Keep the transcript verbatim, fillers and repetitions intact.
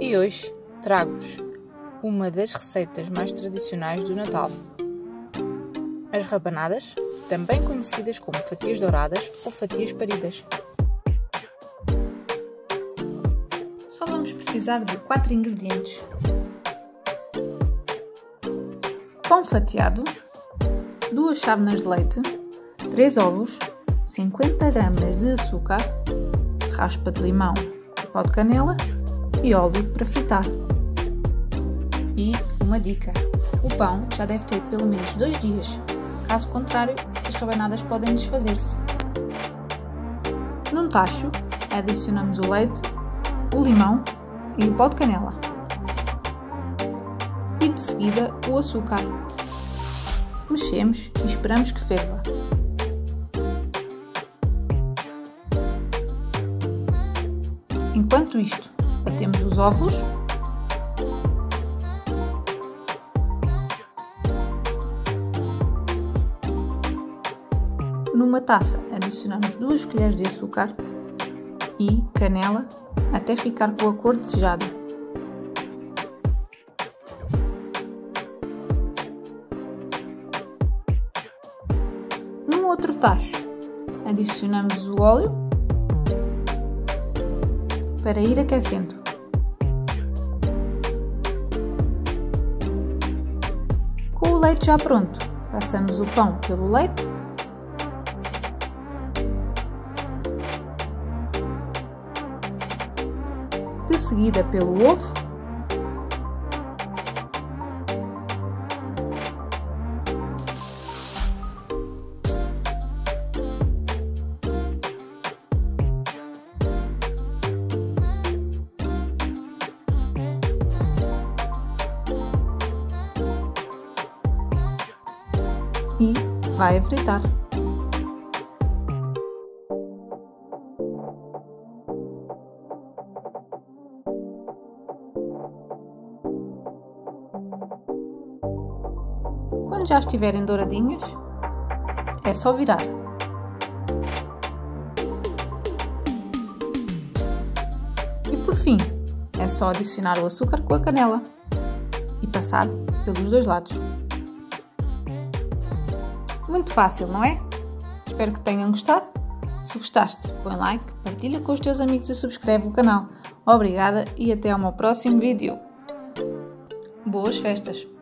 E hoje trago-vos uma das receitas mais tradicionais do Natal. As rabanadas, também conhecidas como fatias douradas ou fatias paridas. Só vamos precisar de quatro ingredientes: pão fatiado, duas chávenas de leite, três ovos, cinquenta gramas de açúcar, raspa de limão, pó de canela e óleo para fritar. E uma dica: o pão já deve ter pelo menos dois dias, caso contrário as rabanadas podem desfazer-se. Num tacho adicionamos o leite, o limão e o pó de canela e de seguida o açúcar. Mexemos e esperamos que ferva. Enquanto isto, batemos os ovos numa taça. Adicionamos duas colheres de açúcar e canela até ficar com a cor desejada. Num outro tacho, adicionamos o óleo para ir aquecendo. Com o leite já pronto, passamos o pão pelo leite de seguida pelo ovo e vai a fritar. Quando já estiverem douradinhas, é só virar. E por fim, é só adicionar o açúcar com a canela e passar pelos dois lados. Muito fácil, não é? Espero que tenham gostado. Se gostaste, põe like, partilha com os teus amigos e subscreve o canal. Obrigada e até ao meu próximo vídeo. Boas festas!